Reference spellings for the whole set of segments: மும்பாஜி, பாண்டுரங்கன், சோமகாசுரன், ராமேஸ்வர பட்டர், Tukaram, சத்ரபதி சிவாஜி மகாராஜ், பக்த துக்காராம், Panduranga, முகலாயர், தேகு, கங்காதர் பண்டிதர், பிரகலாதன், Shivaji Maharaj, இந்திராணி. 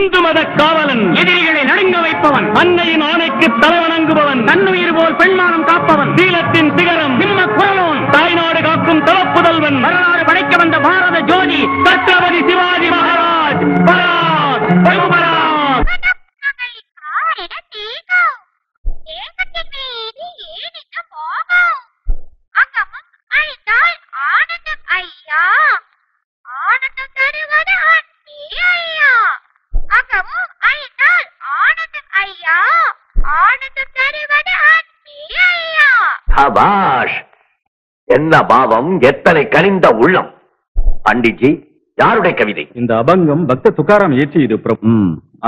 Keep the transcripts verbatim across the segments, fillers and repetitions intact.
हिंदु मद कावलन भारत ज्योति छत्रपति शिवाजी महाराज भक्त तुकाराम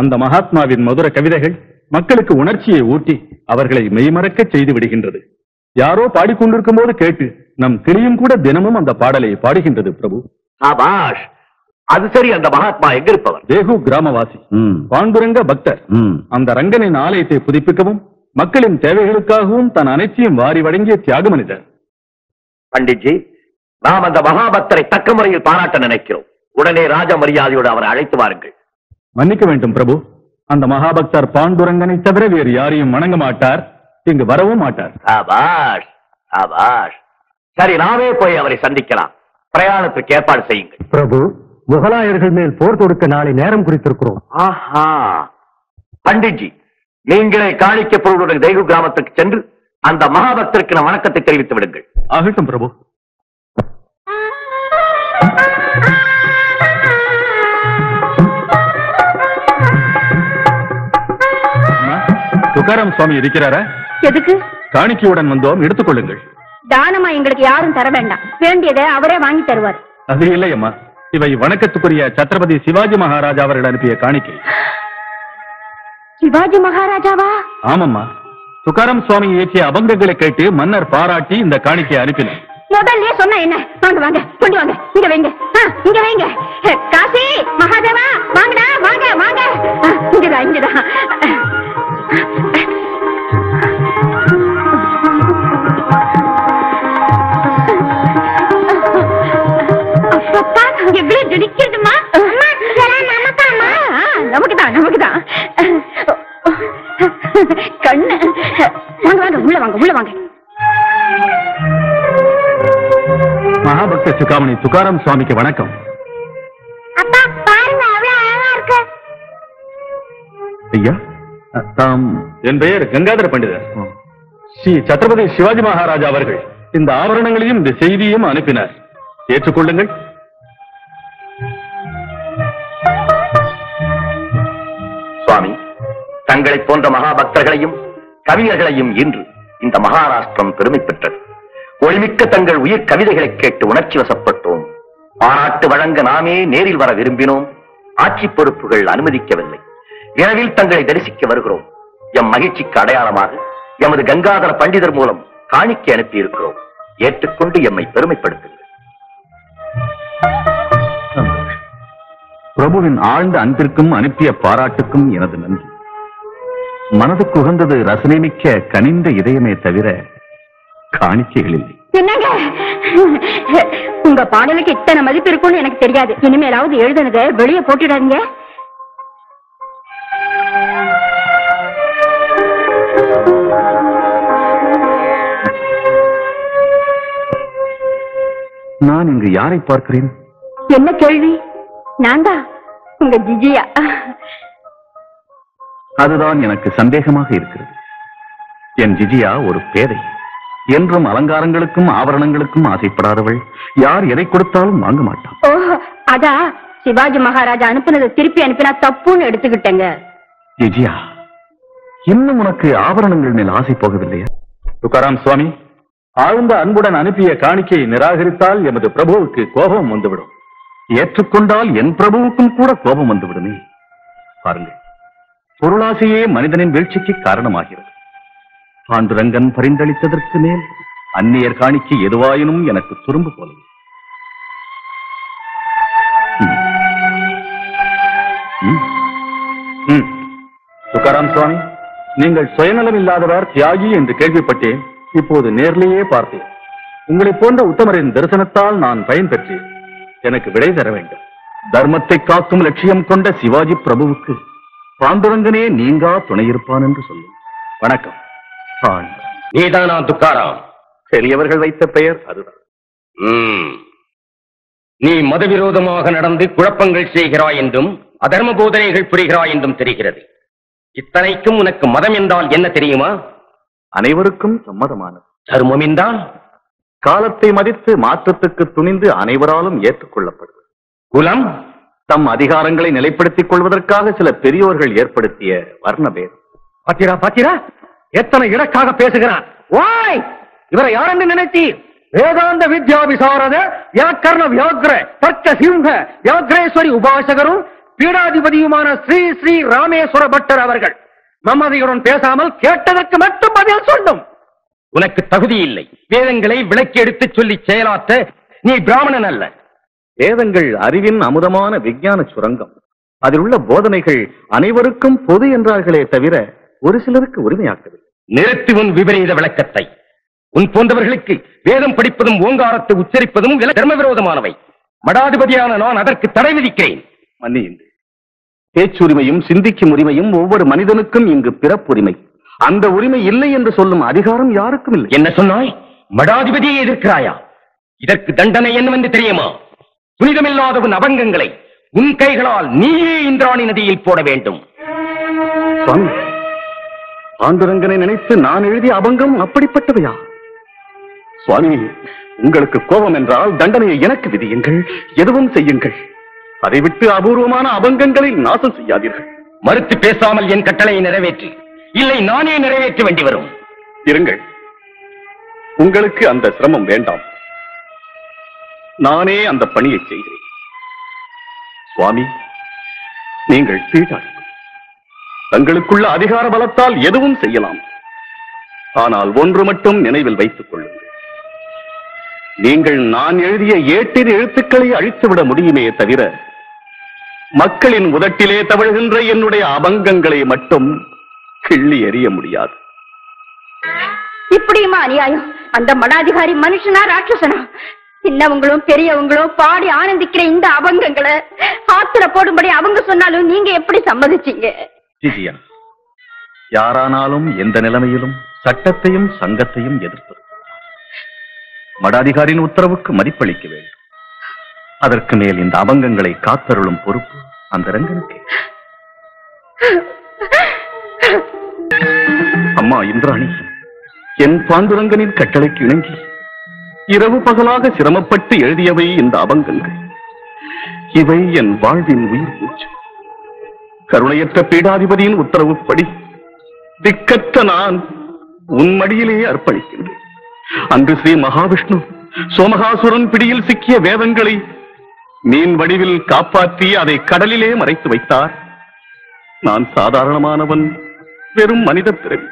अंद महात्मा मधुर कविதைகள் மக்களுக்கு உணர்ச்சியை ஊட்டி அவர்களை மெய்மறக்க செய்து விடுகிறது யாரோ பாடிக்கொண்டிருக்கும்போது கேட்டு நம் கிளியும் கூட தினமும் அந்த பாடலை பாடுகின்றது பிரபு சபாஷ் அது சரி அந்த மகாத்மா எங்க இருப்பவர் தேகு கிராமவாசி பாண்டுரங்க பக்தர் அந்த ரங்கனின் ஆலயத்தை புதிப்பிக்கவும் மக்களின் தேவைகளுக்காகவும் தன் அனைத்தையும் வாரி வழங்கிய தியாக மனிதர் பண்டிட்ஜி நாம் அந்த மகாபக்தரை தக்க முறையில் பாராட்ட நினைக்கிறோம் உடனே ராஜ மரியாதையோடு அவரை அழைத்து வாருங்கள் மன்னிக்க வேண்டும் பிரபு அந்த மகாபக்தர் பாண்டுரங்கனை தவிர வேறு யாரையும் வணங்க மாட்டார் இங்கு வரவும் மாட்டார் சபாஷ் சபாஷ் சரி நாமே போய் அவரை சந்திக்கலாம் பிரயாணத்துக்கு ஏற்பாடு செய்யுங்கள் பிரபு முகலாயர்கள் மேல் போர் தொடுக்க நாளை நேரம் குறித்திருக்கிறோம் ஆஹா பண்டிட்ஜி நீங்களே காணிக்க பொருளுடன் தெய்கு கிராமத்துக்கு சென்று அந்த மகாபக்தருக்கு நம் வணக்கத்தை தெரிவித்து விடுங்கள் ஆகட்டும் பிரபு துகாரம் சுவாமி இருக்கிறாரா எதுக்கு காணிக்கையுடன் வந்தோம் எடுத்துக்கொள்ளுங்கள் தானமா எங்களுக்கு யாரும் தர வேண்டாம் வேண்டியதை அவரே வாங்கி தருவார் அது இல்லையம்மா இவை வணக்கத்துக்குரிய சத்ரபதி சிவாஜி மகாராஜ் அவர்கள் அனுப்பிய காணிக்கை शिवाजी महाराजावा आमम्मा तुकाराम स्वामी ஏற்றிய அபங்கங்களை கேட்டு மன்னர் பாராட்டி இந்த காணிக்கை அனுப்பினார் முதல்ல சொன்ன என்ன வாங்க வாங்க கொண்டு வாங்க இங்க வைங்க இங்க வைங்க காசி மகாதேவா வாங்கடா வாங்க வாங்க இங்கடா இங்கடா அப்பா இவ்ளோ ஜெடிக்கிறதுமா அம்மா சலாம் மாமாமா நமக்குடா நமக்குடா கண்ணு வாங்க வாங்க உள்ள வாங்க உள்ள வாங்க மகாபக்த சிகாமணி துகாரம் சுவாமிக்கு வணக்கம் அப்பா பாருங்க அவ்வளவு அழகா இருக்கு ஐயா தாம் என் பெயர் கங்காதர் பண்டிதர் ஸ்ரீ சத்ரபதி சிவாஜி மகாராஜா அவர்கள் இந்த ஆவரணங்களையும் இந்த செய்தியையும் அனுப்பினார் ஏற்றுக்கொள்ளுங்கள் சுவாமி தங்களை போன்ற மகாபக்தர்களையும் கவிஞர்களையும் இன்று இந்த மகாராஷ்டிரம் பெருமை பெற்றது ஒளிமிக்க தங்கள் உயிர் கவிதைகளை கேட்டு உணர்ச்சி வசப்பட்டோம் பாராட்டு வழங்க நாமே நேரில் வர விரும்பினோம் ஆட்சி பொறுப்புகள் அனுமதிக்கவில்லை விரைவில் தங்களை தரிசிக்க வருகிறோம் எம் மகிழ்ச்சிக்கு அடையாளமாக எமது கங்காதர பண்டிதர் மூலம் காணிக்கை அனுப்பியிருக்கிறோம் ஏற்றுக்கொண்டு எம்மை பெருமைப்படுத்துங்கள் பிரபுவின் ஆழ்ந்த அன்பிற்கும் அனுப்பிய பாராட்டுக்கும் எனது நன்றி மனதுக்கு உகந்தது ரசனை மிக்க கனிந்த இதயமே தவிர காணிக்கைகள் இல்லை என்னங்க உங்க பாடலுக்கு இத்தனை மதிப்பு இருக்கும்னு எனக்கு தெரியாது இனிமேலாவது எழுதுனதை வெளியே போட்டுடாதீங்க நான் இங்கு யாரை பார்க்கிறேன் என்ன கேள்வி நான் தான் உங்க ஜிஜியா அதுதான் எனக்கு சந்தேகமாக இருக்கிறது என் ஜிஜியா ஒரு பேதை என்றும் அலங்காரங்களுக்கும் ஆவரணங்களுக்கும் ஆசைப்படாதவள் யார் எதை கொடுத்தாலும் வாங்க மாட்டாள் ஓ அதா சிவாஜி மகாராஜா அனுப்புனதை திருப்பி அனுப்பினா தப்புன்னு எடுத்துக்கிட்டேங்க ஜிஜியா இன்னும் உனக்கு ஆவரணங்கள் மேல் ஆசை போகவில்லையா துகாராம் சுவாமி ஆழ்ந்த அன்புடன் அனுப்பிய காணிக்கையை நிராகரித்தால் எமது பிரபுவுக்கு கோபம் வந்துவிடும் ஏற்றுக்கொண்டால் என் பிரபுவுக்கும் கூட கோபம் வந்துவிடுமே பாருங்கள் பொருளாசையே மனிதனின் வீழ்ச்சிக்கு காரணமாகிறது பாண்டுரங்கன் பரிந்தளித்ததற்கு மேல் அந்நியர் காணிக்கு எதுவாயினும் எனக்கு துரும்பு போல துகாராம் சுவாமி நீங்கள் சுயநலம் இல்லாதவர் தியாகி என்று கேள்விப்பட்டேன் இப்போது நேர்லேயே பார்த்தேன் உங்களை போன்ற உத்தமரின் தரிசனத்தால் நான் பயன்பெற்றேன் எனக்கு விடை தர வேண்டும் धर्मத்தை காக்கும் லட்சியம் கொண்ட சிவாஜி பிரபுவுக்கு பாண்டுரங்கனே நீங்கா துணையிருப்பான் என்று சொல்லு. வணக்கம். நீதானா துக்காராம்? பெரியவர்கள் வைத்த பெயர் அதுதான். நீ மதவிரோதமாக நடந்து குழப்பங்கள் செய்கிறாய் என்றும் அதர்ம போதனைகள் புரிகிறாய் என்றும் தெரிகிறது. இத்தனைக்கும் உனக்கு மதம் என்றால் என்ன தெரியுமா? அனைவருக்கும் சம்மதமானது. தர்மம் என்றால் காலத்தை மதித்து மாற்றத்துக்கு துணிந்து அனைவராலும் ஏற்றுக்கொள்ளப்படுவது. குலம் தம் அதிகாரங்களை நிலைப்படுத்திக் கொள்வதற்காக சில பெரியோர்கள் ஏற்படுத்திய வர்ணபேதம். பாத்திரா பாத்திரா எத்தனை இடக்காக பேசுகிறான். வாய் இவரை யாரென்று நினைத்தி வேதாந்த வித்யாபிசாரத வியாக்கர்ண வியாக்ர தர்க்க சிம்ஹ வியாக்ரேஸ்வரி உபாசகரும் பீடாதிபதியுமான ஸ்ரீ ஸ்ரீ ராமேஸ்வர பட்டர் அவர்கள் மமதையுடன் பேசாமல் கேட்டதற்கு மட்டும் பதில் சொல்லும். உனக்கு தகுதி இல்லை. வேதங்களை விளக்கி எடுத்து சொல்லி செயலாற்ற நீ பிராமணன் அல்ல. வேதங்கள் அறிவின் அமுதமான விஞ்ஞான சுரங்கம். அதில் உள்ள போதனைகள் அனைவருக்கும் பொது என்றார்களே தவிர ஒரு சிலருக்கு உரிமையாக்கவில்லை. நிறுத்தி உன் விபரீத விளக்கத்தை. உன் போன்றவர்களுக்கு வேதம் படிப்பதும் ஓங்காரத்தை உச்சரிப்பதும் தர்ம விரோதமானவை. மடாதிபதியான நான் அதற்கு தடை விதிக்கிறேன். மன்னியுங்கள். பேச்சுரிமையும் சிந்திக்கும் உரிமையும் ஒவ்வொரு மனிதனுக்கும் இங்கு பிறப்புரிமை. அந்த உரிமை இல்லை என்று சொல்லும் அதிகாரம் யாருக்கும் இல்லை. என்ன சொன்னாய்? மடாதிபதியை எதிர்க்கிறாயா? இதற்கு தண்டனை என்னவென்று தெரியுமா? புனிதமில்லாத உன் அவங்கங்களை உன் கைகளால் நீயே இந்திராணி நதியில் போட வேண்டும். பாண்டுரங்கனை நினைத்து நான் எழுதிய அபங்கம் அப்படிப்பட்டவையா? சுவாமி, உங்களுக்கு கோபம் என்றால் தண்டனையை எனக்கு விதியுங்கள். எதுவும் செய்யுங்கள். அதை விட்டு அபூர்வமான அபங்கங்களை நாசம் செய்யாதீர்கள். மறுத்து பேசாமல் என் கட்டளையை நிறைவேற்றி, இல்லை நானே நிறைவேற்ற வேண்டி வரும். இருங்கள், உங்களுக்கு அந்த சிரமம் வேண்டாம். நானே அந்த பணியை செய்கிறேன். சுவாமி, நீங்கள் தீட்டாளி. தங்களுக்குள்ள அதிகார பலத்தால் எதுவும் செய்யலாம். ஆனால் ஒன்று மட்டும் நினைவில் வைத்துக் கொள்ளுங்கள். நீங்கள் நான் எழுதிய ஏட்டின் எழுத்துக்களை அழித்துவிட முடியுமே தவிர மக்களின் உதட்டிலே தவழ்கின்ற என்னுடைய அபங்கங்களை மட்டும் கிள்ளி எறிய முடியாது. இப்படியுமா அநியாயம்? அந்த மடாதிகாரி மனுஷனா ராட்சசனா? சின்னவங்களும் பெரியவங்களும் பாடி ஆனந்திக்கிற இந்த அபங்கங்களை ஆத்திர போடும்படி அவங்க சொன்னாலும் நீங்க எப்படி சம்மதிச்சீங்க? ஜிஜியா, யாரானாலும் எந்த நிலைமையிலும் சட்டத்தையும் சங்கத்தையும் எதிர்ப்பது. மடாதிகாரின் உத்தரவுக்கு மதிப்பளிக்க வேண்டும். அதற்கு மேல் இந்த அபங்கங்களை காத்தருளும் பொறுப்பு அந்த ரங்கனுக்கு. அம்மா இந்திராணி, என் பாண்டுரங்கனின் கட்டளைக்கு இணங்கி இரவு பகலாக சிரமப்பட்டு எழுதியவை இந்த அபங்கங்கள். இவை என் வாழ்வின் உயிர் மூச்சு. கருணையற்ற பீடாதிபதியின் உத்தரவுப்படி திக்கற்ற நான் உன் மடியிலே அர்ப்பணிக்கின்றேன். அன்று ஸ்ரீ மகாவிஷ்ணு சோமகாசுரன் பிடியில் சிக்கிய வேதங்களை மீன் வடிவில் காப்பாற்றி அதை கடலிலே மறைத்து வைத்தார். நான் சாதாரணமானவன், வெறும் மனித பிறவி.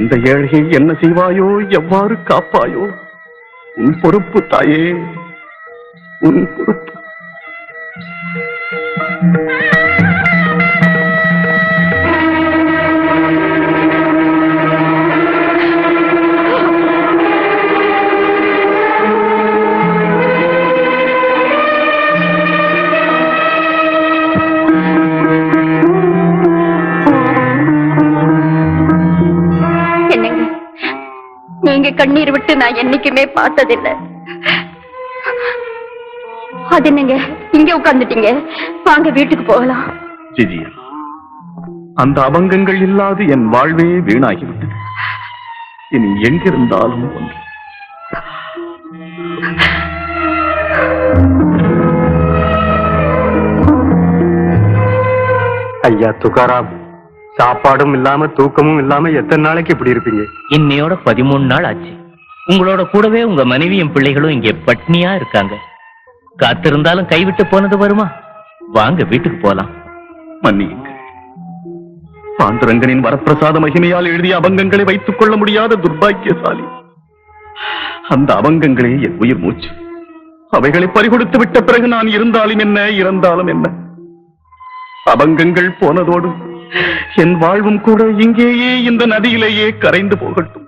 இந்த ஏழையை என்ன செய்வாயோ, எவ்வாறு காப்பாயோ? உன் பொறுப்பு தாயே, உன் பொறுப்பு. கண்ணீர் விட்டு நான் என்னைக்குமே பார்த்ததில்லை. அது என்னங்க இங்க உட்கார்ந்துட்டீங்க? வாங்க வீட்டுக்கு போகலாம். ஜிஜியா, அந்த அபங்கங்கள் இல்லாது என் வாழ்வே வீணாகிவிட்டது. இனி எங்கிருந்தாலும் ஒன்று. ஐயா துகாராம், சாப்பாடும் இல்லாம தூக்கமும் இல்லாம எத்தனை நாளைக்கு இப்படி இருப்பீங்க? இன்னையோட பதிமூணு நாள் ஆச்சு. உங்களோட கூடவே உங்க மனைவியும் பிள்ளைகளும் இங்கே பட்னியா இருக்காங்க. காத்திருந்தாலும் கைவிட்டு போனது வருமா? வாங்க வீட்டுக்கு போலாம். மன்னியுங்கள். பாண்டுரங்கனின் வரப்பிரசாத மகிமையால் எழுதிய அபங்கங்களை வைத்துக் கொள்ள முடியாத துர்பாக்கியசாலி. அந்த அபங்கங்களே என் உயிர் மூச்சு. அவைகளை பறிகொடுத்து விட்ட பிறகு நான் இருந்தாலும் என்ன, இறந்தாலும் என்ன? அபங்கங்கள் போனதோடு என் வாழ்வும் கூட இங்கேயே இந்த நதியிலேயே கரைந்து போகட்டும்.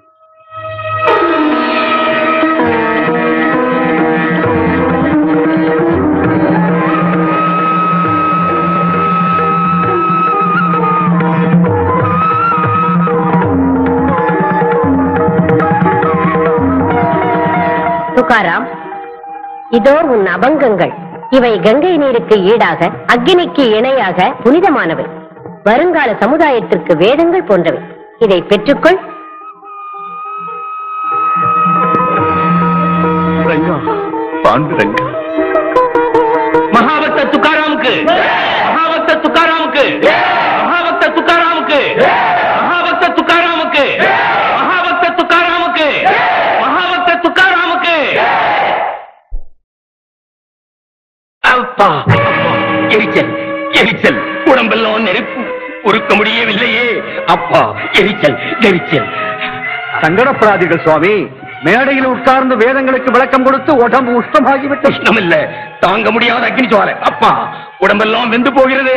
तुकाराम इदो उन अभंगंगल इवै गंगै नीरुक्कु ईडाग अग्निक्कु इणैयाग पुनिदमानवै वरुंगाल समुदायत्तिर्क्कु वेदंगल पोன்றவை இதை பெற்றுக்கொள் रंगा पांडुरंगा महावक्त तुकाराम के महावक्त तुकाराम के महावक्त तुकाराम के महावक्त तुकाराम के महावक्त तुकाराम के महावक्त तुकाराम के அப்பா எரிச்சல் எரிச்சல் உடம்பெல்லாம் நெருப்பு உருக்க முடியவில்லையே அப்பா எரிச்சல் எரிச்சல் சங்கடப்படாதீர்கள் சுவாமி மேடையில் உட்கார்ந்து வேதங்களுக்கு விளக்கம் கொடுத்து உடம்பு உஷ்ணமாகி விட்டு உஷ்ணம் இல்லை தாங்க முடியாத அக்னி ஜுவாலை அப்பா உடம்பெல்லாம் வெந்து போகிறது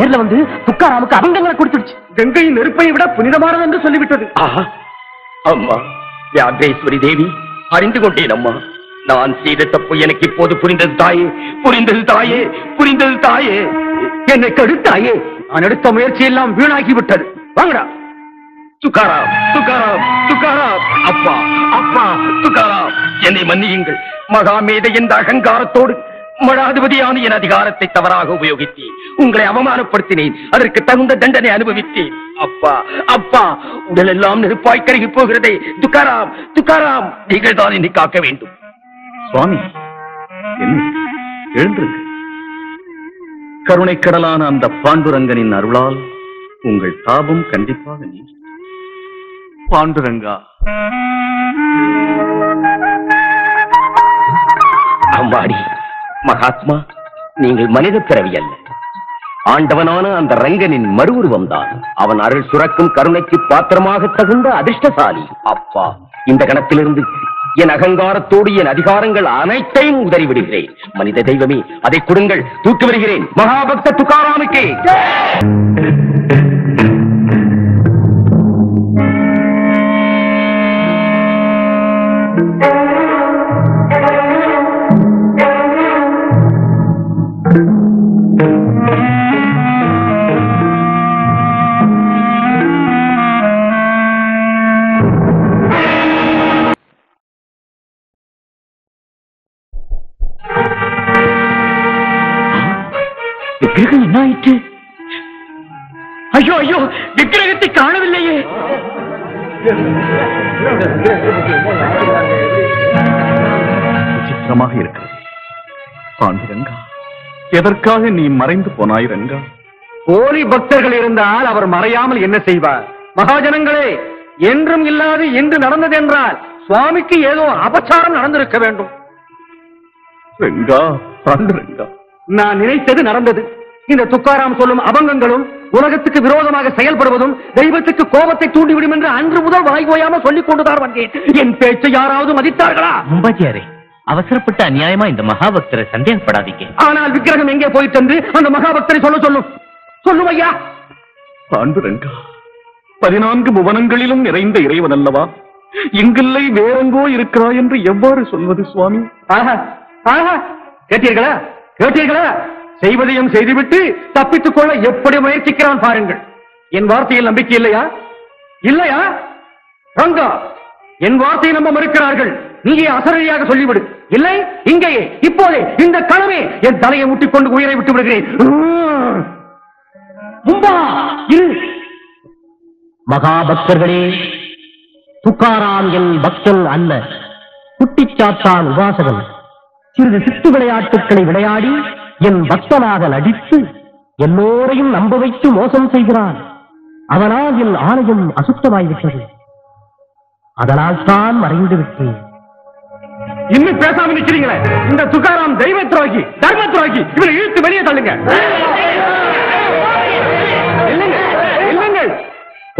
நேர்ல வந்து துக்காராமுக்கு அபங்கங்களை கொடுத்துடுச்சு கங்கையின் நெருப்பை விட புனிதமானது என்று சொல்லிவிட்டது அம்மா வியாபேஸ்வரி தேவி அறிந்து கொண்டேன் அம்மா நான் செய்த தப்பு எனக்கு இப்போது புரிந்தது தாயே புரிந்தது தாயே புரிந்தது தாயே என்னை கடுத்தாயே நான் எடுத்த முயற்சி எல்லாம் வீணாகிவிட்டது வாங்கடா तुकाराम तुकाराम तुकाराम अप्पा अप्पा तुकाराम என்னை மன்னியுங்கள் மகா மேதை என்ற அகங்காரத்தோடு மடாதிபதியான என் அதிகாரத்தை தவறாக உபயோகித்தேன் உங்களை அவமானப்படுத்தினேன் அதற்கு தகுந்த தண்டனை அனுபவித்தேன் அப்பா அப்பா உடலெல்லாம் நெருப்பாய் கருகி போகிறதே துக்காராம் துக்காராம் நீங்கள் தான் என்னை காக்க வேண்டும் சுவாமி என்ன எழுந்திருங்க கருணைக் கடலான அந்த பாண்டுரங்கனின் அருளால் உங்கள் தாபம் கண்டிப்பாக நீங்கும் पांडुरंगा अम्माड़ी महात्मा नींगल मनिद पिरवियल आंडवनान अंद रंगनिन मरुवुरुवंदान अवन अरुल सुरक्कुम करुणैक्कु पात्रमाग तगुंद अदिष्टसाली अप्पा इंद गणत्तिलिरुंदु என் அகங்காரத்தோடு என் அதிகாரங்கள் அனைத்தையும் உதறி விடுகிறேன் மனித தெய்வமே அதை கொடுங்கள் தூக்கி வருகிறேன் மகாபக்த துக்காராமுக்கே ஐயோ ஐயோ விக்கிரகத்தை காணவில்லையே விசித்திரமாக இருக்கிறது பாண்டுரங்கா எதற்காக நீ மறைந்து போனாய் ரங்கா போலி பக்தர்கள் இருந்தால் அவர் மறையாமல் என்ன செய்வார் மகாஜனங்களே என்றும் இல்லாது என்று நடந்தது என்றால் சுவாமிக்கு ஏதோ அபச்சாரம் நடந்திருக்க வேண்டும் ரங்கா பாண்டுரங்கா நான் நினைத்தது நடந்தது இந்த துக்காராம் சொல்லும் அபங்கங்களும் உலகத்துக்கு விரோதமாக செயல்படுவதும் தெய்வத்துக்கு கோபத்தை தூண்டிவிடும் என்று அன்று முதல் வாய் ஓயாமல் சொல்லிக் கொண்டுதான் வந்தேன் என் பேச்சை யாராவது மதித்தார்களா அம்பாஜியாரே அவசரப்பட்டு அநியாயமா இந்த மகாபக்தரை சந்தேகப்படாதீங்க ஆனால் விக்கிரகம் எங்கே போய் சென்று அந்த மகாபக்தரை சொல்ல சொல்லும் சொல்லும் ஐயா பாண்டுரங்கா பதினான்கு புவனங்களிலும் நிறைந்த இறைவன் அல்லவா எங்கில்லை வேறெங்கோ இருக்கிறாய் என்று எவ்வாறு சொல்வது சுவாமி ஆஹா ஆஹா கேட்டீர்களா கேட்டீர்களா செய்வதையும் செய்துவிட்டு தப்பித்துக் கொள்ள எப்படி முயற்சிக்கிறான் பாருங்கள் என் வார்த்தையில் நம்பிக்கை இல்லையா இல்லையா ரங்கா என் வார்த்தையை நம்ப மறுக்கிறார்கள் நீயே அசரணியாக சொல்லிவிடு இல்லை இங்கேயே இப்போதே இந்த கனவே என் தலையை முட்டிக்கொண்டு உயிரை விட்டு விடுகிறேன் மகாபக்தர்களே துக்காராம் என் பக்தன் அல்ல குட்டிச்சாத்தான் உபாசகன் சிறிது சித்து விளையாட்டுக்களை விளையாடி என் பக்தனாக நடித்து எல்லோரையும் நம்ப வைத்து மோசம் செய்கிறான் அவனால் என் ஆலயம் அசுத்தமாய்விட்டது அதனால் தான் மறைந்து விட்டேன் இன்னும் பேசாமல் நிற்கிறீங்களே இந்த துக்காராம் தெய்வ துரோகி தர்ம துரோகி இவரை இழுத்து வெளியே தள்ளுங்க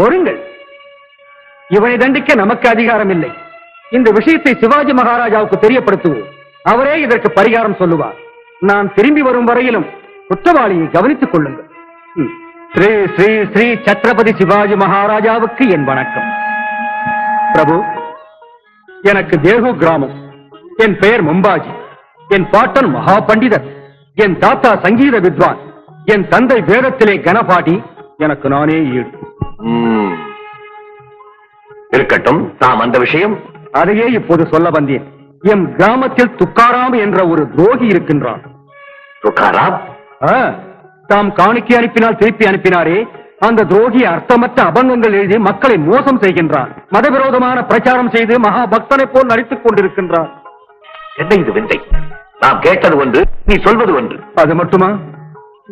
பொறுங்கள் இவனை தண்டிக்க நமக்கு அதிகாரம் இல்லை இந்த விஷயத்தை சிவாஜி மகாராஜாவுக்கு தெரியப்படுத்துவோம் அவரே இதற்கு பரிகாரம் சொல்லுவார் நான் திரும்பி வரும் வரையிலும் குற்றவாளியை கவனித்துக் கொள்ளுங்கள் ஸ்ரீ ஸ்ரீ ஸ்ரீ சத்ரபதி சிவாஜி மகாராஜாவுக்கு என் வணக்கம் பிரபு எனக்கு தேகு கிராமம் என் பெயர் மும்பாஜி என் பாட்டன் மகா பண்டிதர் என் தாத்தா சங்கீத வித்வான் என் தந்தை வேதத்திலே கணபாடி எனக்கு நானே ஈடு தாம் காணிக்கை அனுப்பினால் திருப்பி அனுப்பினாரே அந்த துரோகி அர்த்தமற்ற அபங்கங்கள் எழுதி மக்களை மோசம் செய்கின்றார். மதவிரோதமான பிரச்சாரம் செய்து மகா பக்தனை போல் நடித்துக் கொண்டிருக்கின்றார். என்ன இது விந்தை? நாம் கேட்டது ஒன்று, நீ சொல்வது ஒன்று. அது மட்டுமா?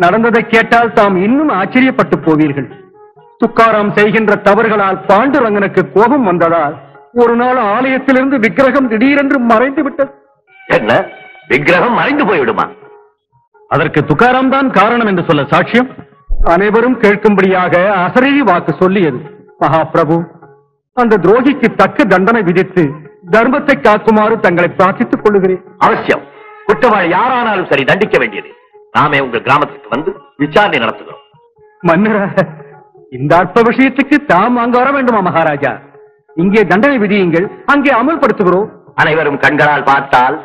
நடந்ததை கேட்டால் தாம் இன்னும் ஆச்சரியப்பட்டு போவீர்கள். துக்காராம் செய்கின்ற தவறுகளால் பாண்டுரங்கனுக்கு கோபம் வந்ததால் ஒரு நாள் ஆலயத்திலிருந்து விக்கிரகம் திடீரென்று மறைந்து விட்டது. என்ன, விக்கிரகம் மறைந்து போய்விடுமா? அதற்கு துக்காராம் தான் காரணம் என்று சொல்ல சாட்சியம் அனைவரும் கேட்கும்படியாக அசரீரி வாக்கு சொல்லியது. மகா பிரபு, அந்த துரோகிக்கு தக்க தண்டனை விதித்து தர்மத்தை காக்குமாறு தங்களை பிரார்த்தித்துக் கொள்ளுகிறேன். அவசியம். குற்றவாளி யாரானாலும் சரி தண்டிக்க வேண்டியது. நாமே உங்கள் கிராமத்துக்கு வந்து விசாரணை நடத்துகிறோம். மன்னரா, இந்த அற்ப விஷயத்துக்கு தாம் அங்கு வர வேண்டுமா? மகாராஜா, இங்கே தண்டனை விதியுங்கள், அங்கே அமல்படுத்துகிறோம். அனைவரும் கண்களால் பார்த்தால்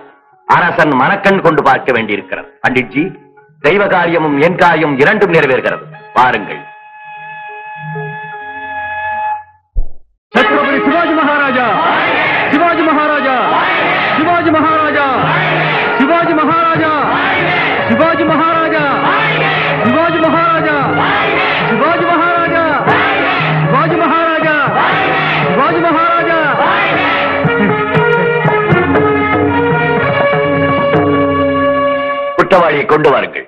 அரசன் மனக்கண் கொண்டு பார்க்க வேண்டியிருக்கிறது. பண்டிட்ஜி, தெய்வ காரியமும் என் காரியம் இரண்டும் நிறைவேறுகிறது. பாருங்கள். சத்ரபதி சிவாஜி மகாராஜா, சிவாஜி மகாராஜா, சிவாஜி மகாராஜா, சிவாஜி மகாராஜா, சிவாஜி மகாராஜா, சிவாஜி மகாராஜா, சிவாஜி மகாராஜா, சிவாஜி மகாராஜா, சிவாஜி மகாராஜா. குற்றவாளியை கொண்டு வாருங்கள்.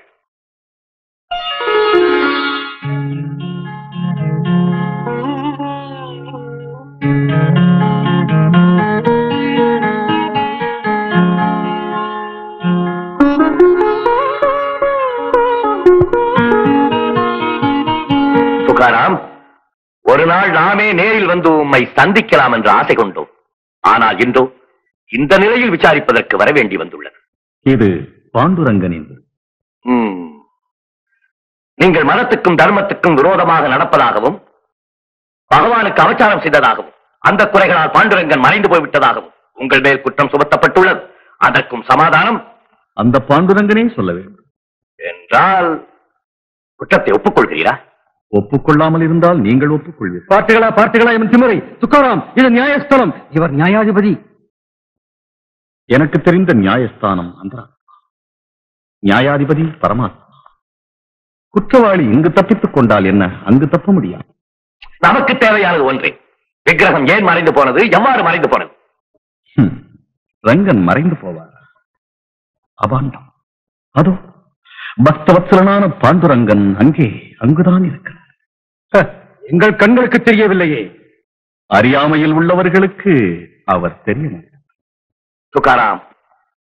ஒரு நாள் நாமே நேரில் வந்து உம்மை சந்திக்கலாம் என்று ஆசை கொண்டோம். ஆனால் இன்றோ இந்த நிலையில் விசாரிப்பதற்கு வர வேண்டி வந்துள்ளது. இது பாண்டுரங்கனின். நீங்கள் மதத்துக்கும் தர்மத்துக்கும் விரோதமாக நடப்பதாகவும் பகவானுக்கு அவசாரம் செய்ததாகவும் அந்த குறைகளால் பாண்டுரங்கன் மறைந்து போய்விட்டதாகவும் உங்கள் மேல் குற்றம் சுமத்தப்பட்டுள்ளது. அதற்கும் சமாதானம் அந்த பாண்டுரங்கனே சொல்ல வேண்டும். என்றால் குற்றத்தை ஒப்புக்கொள்கிறீரா? ஒப்புக்கொள்ளாமல் இருந்தால் நீங்கள் ஒப்புக்கொள்வீர்கள். பார்த்துகளா, பார்த்துகளா இவன் திமிரை! துக்காராம், இது நியாயஸ்தானம், இவர் நியாயாதிபதி. எனக்கு தெரிந்த நியாயஸ்தானம் அந்தரான், நியாயாதிபதி பரமாத்மா. குற்றவாளி இங்கு தப்பித்துக் கொண்டால் என்ன, அங்கு தப்ப முடியாது. நமக்கு தேவையானது ஒன்றே, விக்கிரகம் ஏன் மறைந்து போனது, எவ்வாறு மறைந்து போனது. ரங்கன் மறைந்து போவார் அபாண்டம். அதோ பக்தவத்சலனான பாண்டுரங்கன் அங்கே அங்குதான் இருக்கிறார். எங்கள் கண்களுக்கு தெரியவில்லையே. அறியாமையில் உள்ளவர்களுக்கு அவர் தெரியும். துக்காராம்,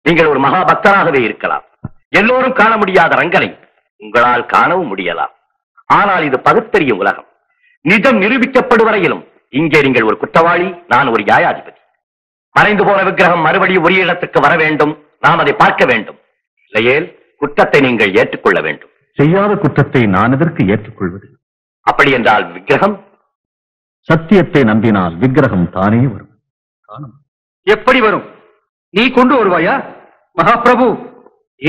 நீங்கள் ஒரு மகா பக்தராகவே இருக்கலாம். எல்லோரும் காண முடியாத ரங்கனை உங்களால் காணவும் முடியலாம். ஆனால் இது பகுத்தறியும் உலகம். நிஜம் நிரூபிக்கப்படும் வரையிலும் இங்கே நீங்கள் ஒரு குற்றவாளி, நான் ஒரு நியாயாதிபதி. மறைந்து போன விக்கிரகம் மறுபடியும் ஒரு இடத்துக்கு வர வேண்டும். நாம் அதை பார்க்க வேண்டும். இல்லையேல் குற்றத்தை நீங்கள் ஏற்றுக்கொள்ள வேண்டும். செய்யாத குற்றத்தை நான் எதற்கு ஏற்றுக்கொள்வது? அப்படி என்றால் விக்கிரகம் சத்தியத்தை நம்பினால் விக்கிரகம் தானே வரும். எப்படி வரும்? நீ கொண்டு வருவாயா? மகாபிரபு,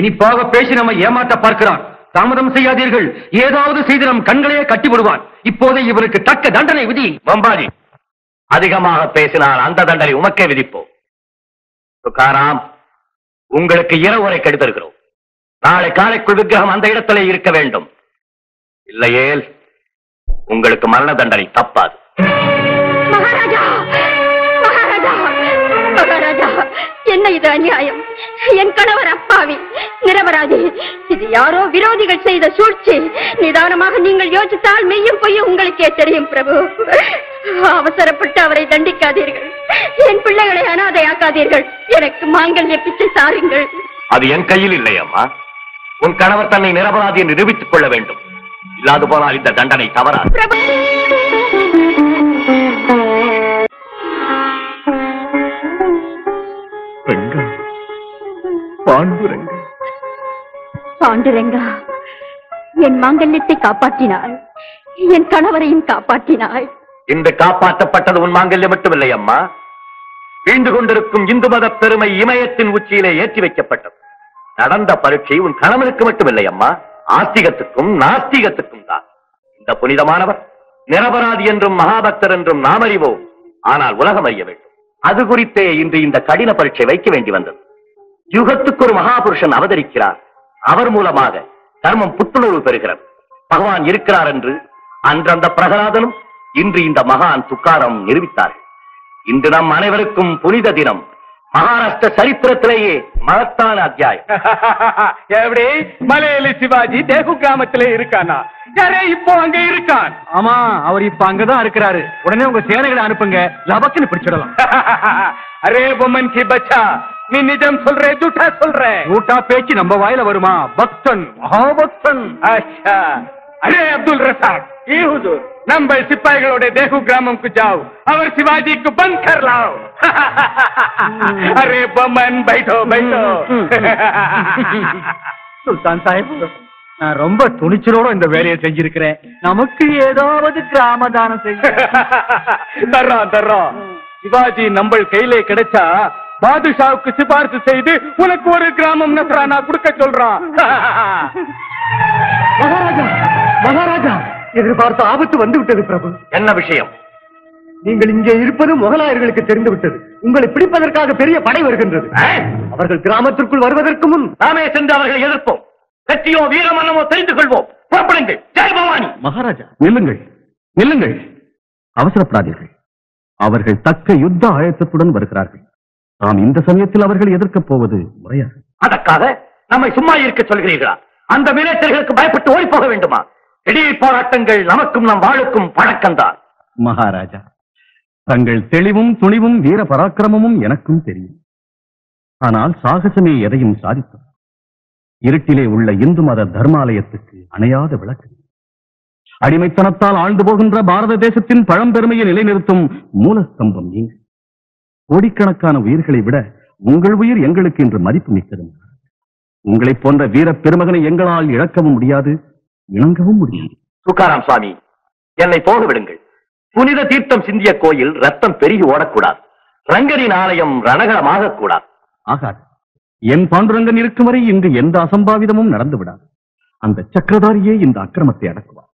இனிப்பாக பேசி நம்ம ஏமாற்ற பார்க்கிறான். தாமதம் செய்யாதீர்கள். ஏதாவது செய்து நம் கண்களையே கட்டி விடுவான். இப்போதே இவருக்கு தக்க தண்டனை விதி. வம்பாஜி, அதிகமாக பேசினால் அந்த தண்டனை உமக்கே விதிப்போம். துக்காராம், உங்களுக்கு இரவுரை கெடுத்திருக்கிறோம். நாளை காலைக்குள் விக்கிரகம் அந்த இடத்திலே இருக்க வேண்டும். இல்லையேல் உங்களுக்கு மரண தண்டனை தப்பாது. மகாராஜா, மகாராஜா, மகாராஜா, என்ன இது அநியாயம்? என் கணவர் அப்பாவி, நிரபராதி. இது யாரோ விரோதிகள் செய்த சூழ்ச்சி. நிதானமாக நீங்கள் யோசித்தால் மெய்யும் பொய்யும் உங்களுக்கே தெரியும். பிரபு, அவசரப்பட்டு அவரை தண்டிக்காதீர்கள். என் பிள்ளைகளை அனாதையாக்காதீர்கள். எனக்கு மாங்கல்ய பிச்சை தாருங்கள். அது என் கையில் இல்லையம்மா. உன் கணவர் தன்னை நிரபராதி என்று நிரூபித்துக் கொள்ள வேண்டும். இல்லாது போனால் இந்த தண்டனை தவறாது. பாண்டுரங்கா, பாண்டுரங்கா, என் மாங்கல்யத்தை காப்பாற்றினாள், என் கணவரையும் காப்பாற்றினாள். இந்த காப்பாற்றப்பட்டது உன் மாங்கல்யம் மட்டுமில்லை அம்மா. வீழ்ந்து கொண்டிருக்கும் இந்து மத பெருமை இமயத்தின் உச்சியிலே ஏற்றி வைக்கப்பட்டது. நடந்த பரீட்சை உன் கணவனுக்கு மட்டுமில்லை அம்மா, ஆஸ்திகத்துக்கும் நாஸ்திகத்துக்கும் தான். இந்த புனிதமானவர் நிரபராதி என்றும் மகாபக்தர் என்றும் நாமறிவோம். ஆனால் உலகம் அறிய வேண்டும். அது குறித்தே இன்று இந்த கடின பரீட்சை வைக்க வேண்டி வந்தது. யுகத்துக்கு ஒரு மகாபுருஷன் அவதரிக்கிறார். அவர் மூலமாக தர்மம் புத்துணர்வு பெறுகிறது. பகவான் இருக்கிறார் என்று அன்றந்த பிரகலாதனும் இன்று இந்த மகான் துக்காரம் நிரூபித்தார். இன்று நம் அனைவருக்கும் புனித தினம். महाराष्ट्र चरित्रत्तिलेये महत्तान अध्यायम मलैयल शिवाजी तेगु ग्रामत्तिले इरुक्काना यारे इप्पो अंगे इरुक्कान आमा अवर इप्पो अंगे तान इरुक्किरारु उडने उंगा सेनैगळै अनुपुंग लबक्कनु पिडिचिडलाम अरे बोमन की बच्चा नी निजम सोल्रे झूठा सोल्रे झूठा पेच्चु नम्म वायिल वरुमा भक्तन महा भक्तन अच्छा अरे अब्दुल रसाक ई हुजूर नम्म सिपायिगळोड तेगु ग्रामम कु जाओ अवर शिवाजी कु बंद कर लाओ अरे बमन बैठो बैठो सुल्तान साहिब ना रोम्ब तुनिच्चिरोड इंद वेलैय सेंजिरुक्किरेन नमक्कु एदावदु ग्राम दानम सेय्य दर्रा दर्रा शिवाजी नम्मल कैयिले किडच्चा बादशाहुक्कु सिफारिसु सेय्दु उनक्कु ओरु ग्रामम नसराना कुडक्क सोल्रान महाराजा महाराजा एदिर्पार्त्त आपत्तु वंदु विट्टदु प्रभु एन्न विषयम நீங்கள் இங்கே இருப்பது முகலாயர்களுக்கு தெரிந்து விட்டது. உங்களை பிடிப்பதற்காக பெரிய படை வருகின்றது. அவர்கள் கிராமத்திற்குள் வருவதற்கு முன் நாமே சென்று அவர்களை எதிர்ப்போம். வெற்றியோ வீரமரணமோ தெரிந்து கொள்வோம். புறப்படுங்கள். ஜெய் பவானி. மகாராஜா நில்லுங்கள் நில்லுங்கள். அவசரப்படாதீர்கள். அவர்கள் தக்க யுத்த ஆயத்தத்துடன் வருகிறார்கள். நாம் இந்த சமயத்தில் அவர்களை எதிர்க்கப் போவது முறையா? அதற்காக நம்மை சும்மா இருக்க சொல்கிறீர்களா? அந்த மீனேற்றர்களுக்கு பயப்பட்டு ஓடி போக வேண்டுமா? திடீர் போராட்டங்கள் நமக்கும் நம் வாளுக்கும் பழக்கம்தான். மகாராஜா தங்கள் தெளிவும் துணிவும் வீர பராக்கிரமமும் எனக்கும் தெரியும். ஆனால் சாகசமே எதையும் சாதிக்கும். இருட்டிலே உள்ள இந்து மத தர்மாலயத்துக்கு அணையாத விளக்கு. அடிமைத்தனத்தால் ஆழ்ந்து போகின்ற பாரத தேசத்தின் பழம்பெருமையை நிலைநிறுத்தும் மூலஸ்தம்பம் நீங்கள். கோடிக்கணக்கான உயிர்களை விட உங்கள் உயிர் எங்களுக்கு இன்று மதிப்பு மிக்கது. உங்களை போன்ற வீர பெருமகனை எங்களால் இழக்கவும் முடியாது, இணங்கவும் முடியாது. துக்காராம் சுவாமி, என்னை போக விடுங்கள். புனித தீர்த்தம் சிந்திய கோயில் ரத்தம் பெருகி ஓடக்கூடாது. ரங்கரின் ஆலயம் ரணகரமாக கூடாது. ஆகாது. என் பாண்டுரங்கன் இருக்கும் வரை இன்று எந்த அசம்பாவிதமும் நடந்து விடாது. அந்த சக்கரதாரியே இந்த அக்கிரமத்தை அடக்குவார்.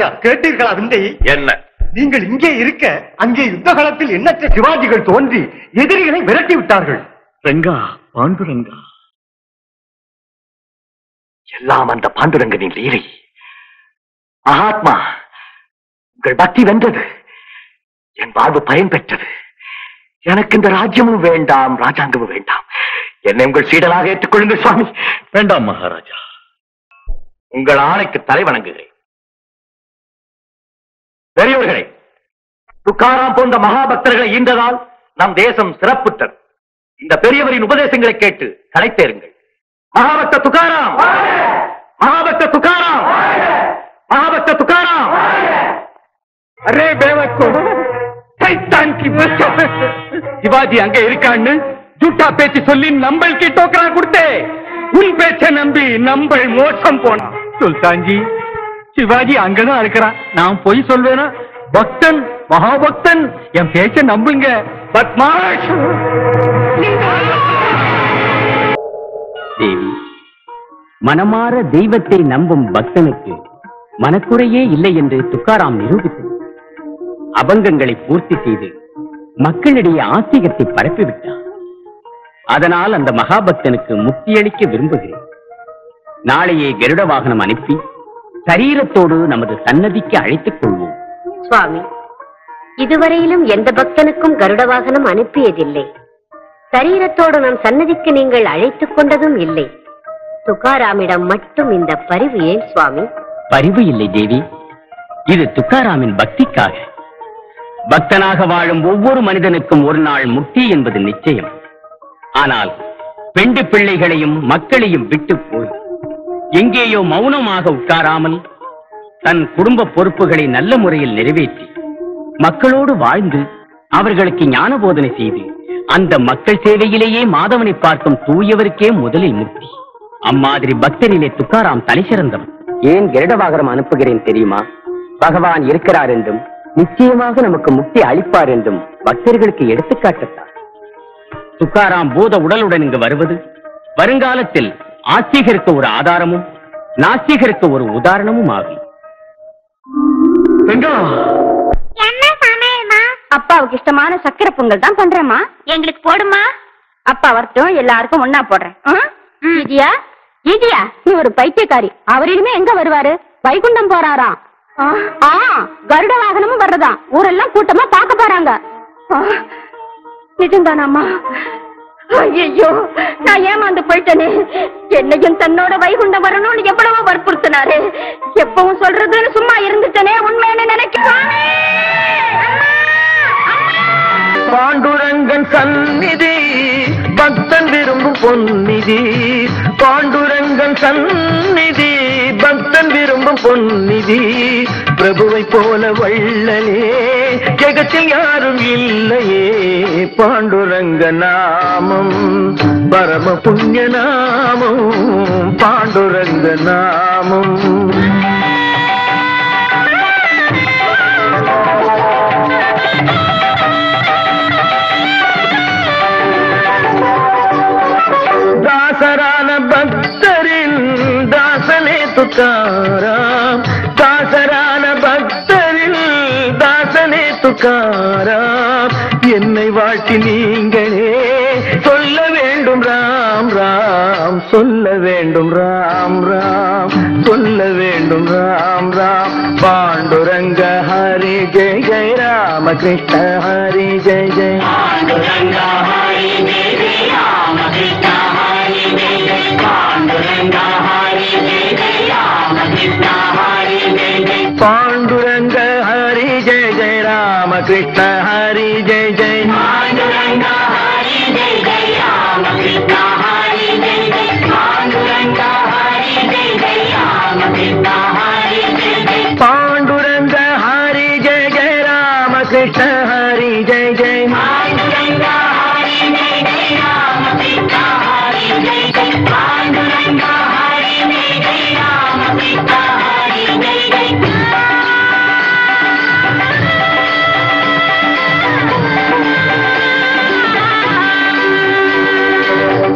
महाराजा केटीர்களா விந்தை என்ன நீங்கள் இங்கே இருக்க அங்கே யுத்த களத்தில் எண்ணற்ற சிவாஜிகள் தோன்றி எதிரிகளை விரட்டி விட்டார்கள். ரங்கா பாண்டுரங்கா எல்லாம் அந்த பாண்டுரங்கனின் லீலை. மகாத்மா உங்கள் பக்தி வென்றது, என் வாழ்வு பயன் பெற்றது. எனக்கு இந்த ராஜ்யமும் வேண்டாம், ராஜாங்கமும் வேண்டாம். என்னை உங்கள் சீடலாக ஏற்றுக்கொள்ளுங்கள் சுவாமி. வேண்டாம் மகாராஜா, உங்கள் ஆணைக்கு தலை வணங்குகிறேன். பெரியவர்களே, துக்காராம் போன்ற மகாபக்தர்களை ஈன்றதால் நம் தேசம் சிறப்புற்றது. இந்த பெரியவரின் உபதேசங்களை கேட்டு களைத்தேருங்கள். மகாபக்த துக்காராம், மகாபக்த துக்காராம், மகாபக்த துக்காராம். அரே பேவக்கூட சைத்தான் கி பச்சப் சிவாஜி அங்கே இருக்கான்னு ஜூட்டா பேச்சு சொல்லி நம்மளுக்கு டோக்கரா கொடுத்தே, உன் பேச்சை நம்பி நம்ம மோசம் போனா. சுல்தான்ஜி, சிவாஜி அங்கதான் இருக்கிறான். நான் போய் சொல்வேனா? பக்தன் மகாபக்தன், என் பேச்சை நம்புங்க. பத்மாஷ் தேவி, மனமாற தெய்வத்தை நம்பும் பக்தனுக்கு மனக்குறையே இல்லை என்று துக்காராம் நிரூபித்தார். அபங்கங்களை பூர்த்தி செய்து மக்களிடையே ஆசிரியத்தை பரப்பிவிட்டார். அதனால் அந்த மகாபக்தனுக்கு முக்தியளிக்க விரும்புகிறேன். நாளையே கருட வாகனம் அனுப்பி சரீரத்தோடு நமது சன்னதிக்கு அழைத்துக் கொள்வோம். சுவாமி, இதுவரையிலும் எந்த பக்தனுக்கும் கருட வாகனம் அனுப்பியதில்லை. சரீரத்தோடு நம் சன்னதிக்கு நீங்கள் அழைத்துக் கொண்டதும் இல்லை. துக்காராமிடம் மட்டும் இந்த பரிவு ஏன் சுவாமி? பரிவு இல்லை தேவி, இது துக்காராமின் பக்திக்காக. பக்தனாக வாழும் ஒவ்வொரு மனிதனுக்கும் ஒரு நாள் முக்தி என்பது நிச்சயம். ஆனால் பெண்டு பிள்ளைகளையும் மக்களையும் விட்டு போய் எங்கேயோ மௌனமாக உட்காராமல் தன் குடும்ப பொறுப்புகளை நல்ல முறையில் நிறைவேற்றி மக்களோடு வாழ்ந்து அவர்களுக்கு ஞான போதனை செய்து அந்த மக்கள் சேவையிலேயே மாதவனை பார்க்கும் தூயவருக்கே முதலில் முக்தி. அம்மாதிரி பக்தனிலே துக்காராம் தலை சிறந்தவன். ஏன் கருடவாகரம் அனுப்புகிறேன் தெரியுமா? பகவான் இருக்கிறார் என்றும் நிச்சயமாக நமக்கு முக்தி அளிப்பார் என்றும் பக்தர்களுக்கு எடுத்துக்காட்டுத்தார். துக்காராம் பூத உடலுடன் இங்கு வருவது வருங்காலத்தில் ஆஸ்திகருக்கு ஒரு ஆதாரமும் நாஸ்திகருக்கு ஒரு உதாரணமும் ஆகும். அப்பாவுக்கு இஷ்டமான சக்கரை பொங்கல் தான் பண்றேம்மா. எங்களுக்கு போடுமா? அப்பா வரட்டும், எல்லாருக்கும் ஒன்னா போடுறேன். இதியா இதியா நீ ஒரு பைத்தியக்காரி. அவரிடமே எங்க வருவாரு? வைகுண்டம் போறாராம். கருட வாகனமும் வர்றதான். ஊரெல்லாம் கூட்டமா பாக்க போறாங்க. நிஜம்தானாமா? ஐயோ, நான் ஏமாந்து போயிட்டேனே. என்னையும் தன்னோட வைகுண்டம் வரணும்னு எவ்வளவோ வற்புறுத்தினாரு. எப்பவும் சொல்றதுன்னு சும்மா இருந்துட்டேனே. உண்மையான நினைக்கிறேன். பாண்டுரங்கன் சந்நிதி பக்தன் விரும்பும் பொன்னிதி. பாண்டுரங்கன் சந்நிதி பக்தன் விரும்பும் பொன்னிதி. பிரபுவை போல வள்ளலே ஜெகத்தில் யாரும் இல்லையே. பாண்டுரங்க நாமம் பரம புண்ணிய நாமம். பாண்டுரங்க நாமம் தாசரான பக்தரின் தாசனே துக்காராம். தாசரான பக்தரில் தாசனே துக்காராம். என்னை வாழ்த்தி நீங்களே சொல்ல வேண்டும் ராம் ராம், சொல்ல வேண்டும் ராம் ராம், சொல்ல வேண்டும் ராம் ராம். பாண்டுரங்க ஹரி ஜெய ஜெய ராமகிருஷ்ண ஹரி ஜெய ஜெய. பாண்டுரங்க ஹரி ஜெய ஜெய ராம கிருஷ்ண ஹரி ஜெய ஜெய. பாண்டுரங்க ஹரி ஜெய ஜெய ராம கிருஷ்ண ஹரி ஜெய ஜெய. பாண்டுரங்க ஹரி ஜெய ஜெய ராம கிருஷ்ண ஹரி ஜெய ஜெய. பாண்டுரங்க ஹரி ஜெய ஜெய ராம கிருஷ்ண ஹரி ஜெய ஜெய. பாண்டுரங்க ஹரி ஜெய ஜெய ராம கிருஷ்ண ஹரி ஜெய ஜெய. பாண்டுரங்க ஹரி ஜெய ஜெய ராம கிருஷ்ண ஹரி ஜெய ஜெய.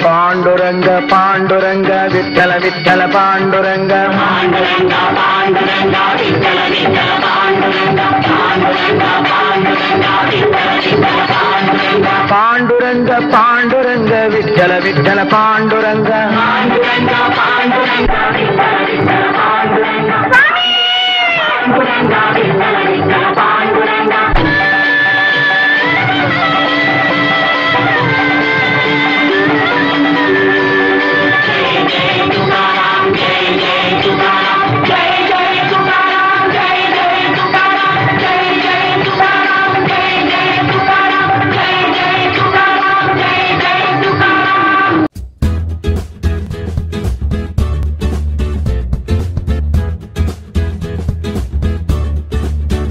பாண்டுரங்க பாண்ட पांडुरंग विट्ठल विट्ठल पांडुरंग पांडुरंग पांडुरंग विट्ठल विट्ठल पांडुरंग पांडुरंग पांडुरंग विट्ठल विट्ठल पांडुरंग पांडुरंग पांडुरंग